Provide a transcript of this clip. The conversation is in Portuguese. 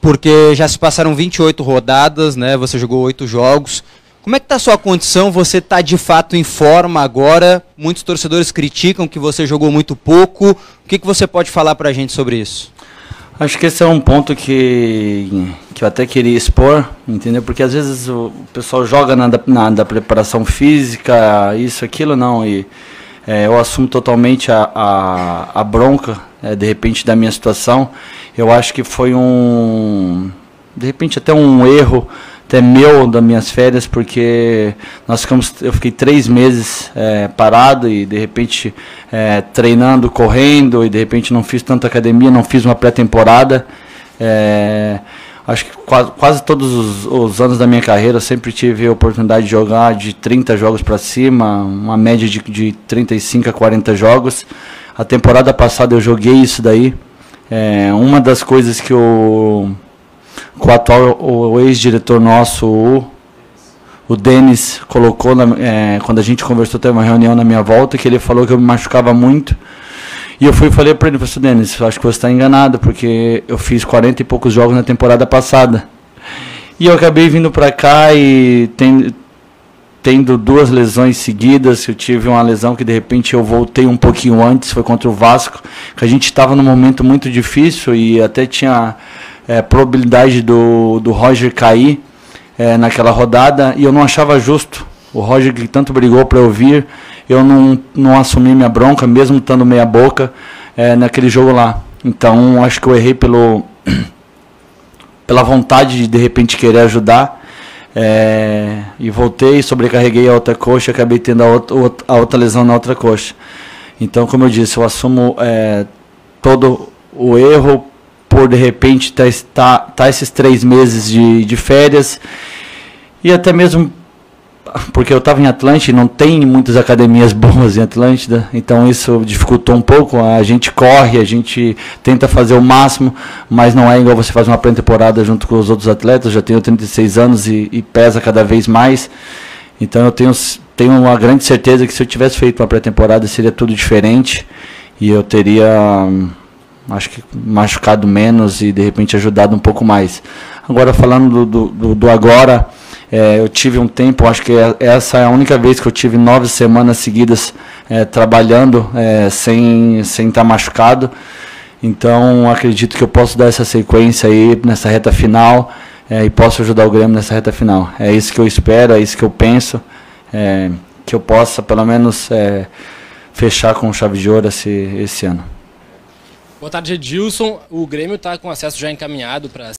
porque já se passaram 28 rodadas, né? Você jogou 8 jogos. Como é que está a sua condição? Você está de fato em forma agora? Muitos torcedores criticam que você jogou muito pouco. O que você pode falar para a gente sobre isso? Acho que esse é um ponto que eu até queria expor, entendeu? Porque às vezes o pessoal joga na preparação física, isso, aquilo, não. E eu assumo totalmente a bronca, de repente, da minha situação. Eu acho que foi de repente, até um erro, até meu, das minhas férias, porque eu fiquei 3 meses parado e, de repente, treinando, correndo, e, de repente, não fiz tanta academia, não fiz uma pré-temporada. Acho que quase todos os anos da minha carreira eu sempre tive a oportunidade de jogar de 30 jogos para cima, uma média de 35 a 40 jogos. A temporada passada eu joguei isso daí. Uma das coisas que o atual ex-diretor nosso, o Denis, colocou, quando a gente conversou, teve uma reunião na minha volta, que ele falou que eu me machucava muito. E eu falei para ele, professor Denis, acho que você está enganado, porque eu fiz 40 e poucos jogos na temporada passada. E eu acabei vindo para cá e tendo 2 lesões seguidas. Eu tive uma lesão que, de repente, eu voltei um pouquinho antes, foi contra o Vasco, que a gente estava num momento muito difícil e até tinha... probabilidade do Roger cair naquela rodada, e eu não achava justo. O Roger, que tanto brigou para eu vir, eu não assumi minha bronca, mesmo estando meia boca naquele jogo lá. Então acho que eu errei pela vontade de repente querer ajudar, e voltei, sobrecarreguei a outra coxa, acabei tendo a outra lesão na outra coxa. Então, como eu disse, eu assumo todo o erro, por de repente tá esses 3 meses de férias, e até mesmo porque eu estava em Atlântida, não tem muitas academias boas em Atlântida, então isso dificultou um pouco. A gente corre, a gente tenta fazer o máximo, mas não é igual você faz uma pré-temporada junto com os outros atletas. Já tenho 36 anos e pesa cada vez mais, então eu tenho uma grande certeza que se eu tivesse feito uma pré-temporada seria tudo diferente, e eu teria... acho que machucado menos e, de repente, ajudado um pouco mais. Agora, falando do agora, eu tive um tempo, acho que essa é a única vez que eu tive 9 semanas seguidas trabalhando sem estar machucado. Então, acredito que eu posso dar essa sequência aí nessa reta final e posso ajudar o Grêmio nessa reta final. É isso que eu espero, é isso que eu penso, que eu possa, pelo menos, fechar com chave de ouro esse ano. Boa tarde, Edilson. O Grêmio está com acesso já encaminhado para